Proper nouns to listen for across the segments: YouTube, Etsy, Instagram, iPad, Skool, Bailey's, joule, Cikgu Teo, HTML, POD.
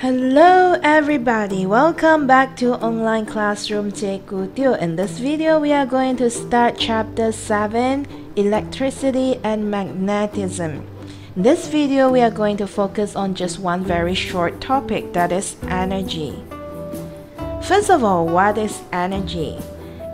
Hello everybody, welcome back to online classroom Cikgu Teo. In this video we are going to start chapter 7, electricity and magnetism. In this video we are going to focus on just one very short topic, that is energy. First of all, what is energy?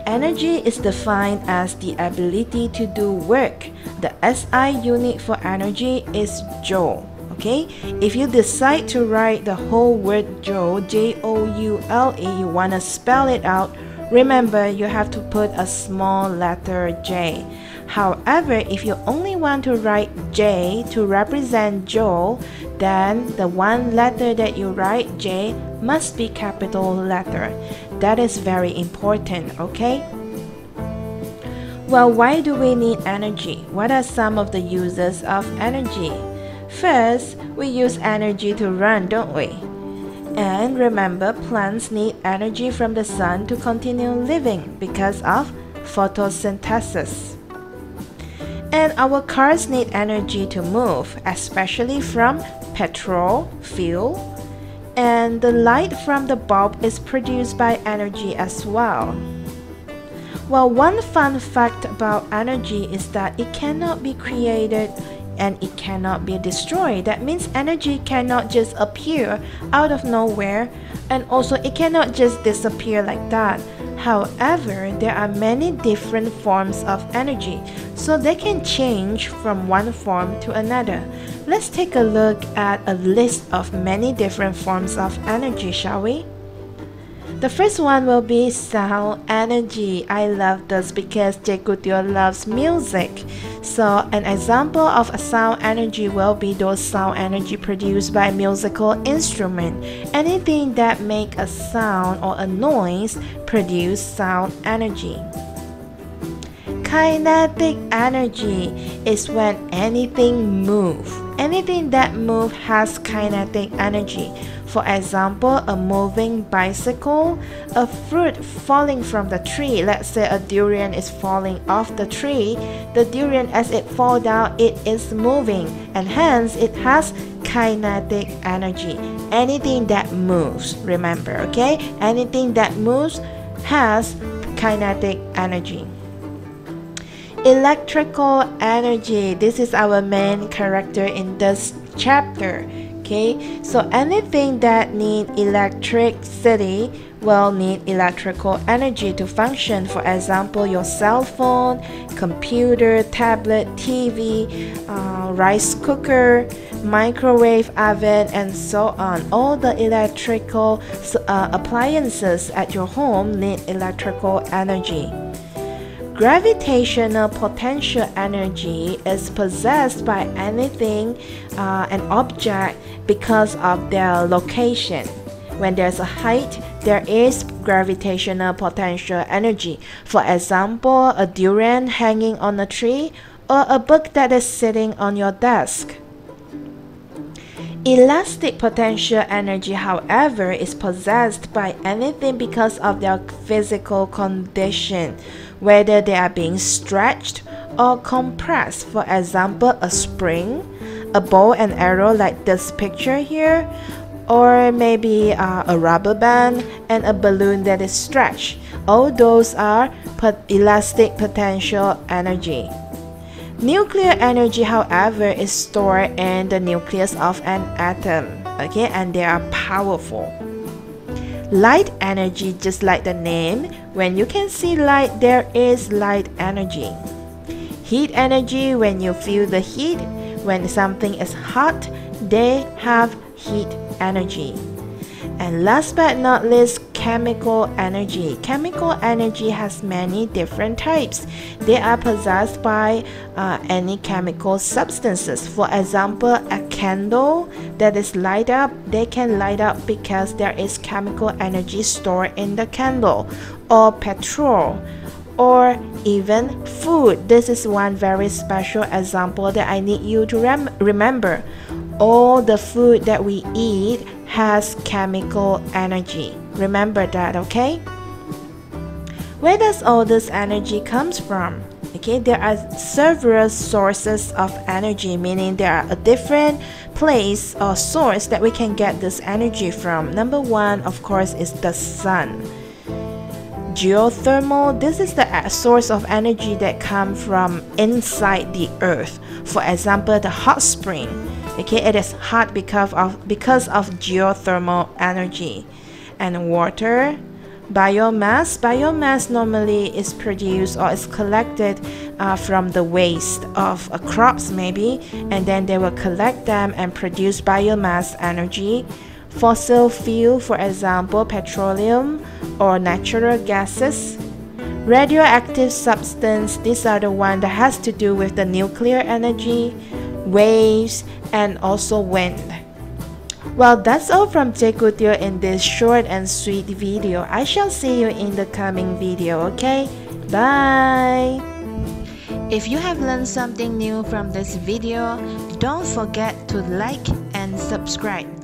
Energy is defined as the ability to do work. The SI unit for energy is joule. Okay, if you decide to write the whole word joule, J-O-U-L-E, you want to spell it out, remember you have to put a small letter J. However, if you only want to write J to represent joule, then the one letter that you write, J, must be capital letter. That is very important, okay? Well, why do we need energy? What are some of the uses of energy? First, we use energy to run, don't we? And remember, plants need energy from the sun to continue living because of photosynthesis. And our cars need energy to move, especially from petrol, fuel. And the light from the bulb is produced by energy as well. Well, one fun fact about energy is that it cannot be created and it cannot be destroyed. That means energy cannot just appear out of nowhere, and also it cannot just disappear like that. However, there are many different forms of energy, so they can change from one form to another. Let's take a look at a list of many different forms of energy, shall we? The first one will be sound energy. I love this because Cikgu Teo loves music. So an example of a sound energy will be those sound energy produced by musical instrument. Anything that makes a sound or a noise produce sound energy. Kinetic energy is when anything moves. Anything that moves has kinetic energy. For example, a moving bicycle, a fruit falling from the tree. Let's say a durian is falling off the tree. The durian, as it falls down, it is moving, and hence it has kinetic energy. Anything that moves, remember, okay? Anything that moves has kinetic energy. Electrical energy. This is our main character in this chapter. Okay, so anything that needs electricity will need electrical energy to function. For example, your cell phone, computer, tablet, TV, rice cooker, microwave oven, and so on. All the electrical appliances at your home need electrical energy. Gravitational potential energy is possessed by anything, an object, because of their location. When there's a height, there is gravitational potential energy. For example, a durian hanging on a tree or a book that is sitting on your desk. Elastic potential energy, however, is possessed by anything because of their physical condition, whether they are being stretched or compressed. For example, a spring, a bow and arrow like this picture here, or maybe a rubber band and a balloon that is stretched. All those are elastic potential energy. Nuclear energy, however, is stored in the nucleus of an atom, okay, and they are powerful. Light energy, just like the name, when you can see light, there is light energy. Heat energy, when you feel the heat, when something is hot, they have heat energy. And last but not least, chemical energy. Chemical energy has many different types. They are possessed by any chemical substances. For example, a candle that is light up, they can light up because there is chemical energy stored in the candle, or petrol, or even food. This is one very special example that I need you to remember. All the food that we eat has chemical energy. Remember that, okay? Where does all this energy comes from? Okay, there are several sources of energy, meaning there are different place or source that we can get this energy from. Number one, of course, is the sun. Geothermal, this is the source of energy that comes from inside the earth. For example, the hot spring. Okay, it is hot because of geothermal energy. And water, biomass. Biomass normally is produced or is collected from the waste of crops maybe, and then they will collect them and produce biomass energy. Fossil fuel, for example, petroleum or natural gases. Radioactive substance, these are the ones that has to do with the nuclear energy, waves, and also wind. Well, that's all from Cikgu Teo in this short and sweet video. I shall see you in the coming video, okay? Bye! If you have learned something new from this video, don't forget to like and subscribe.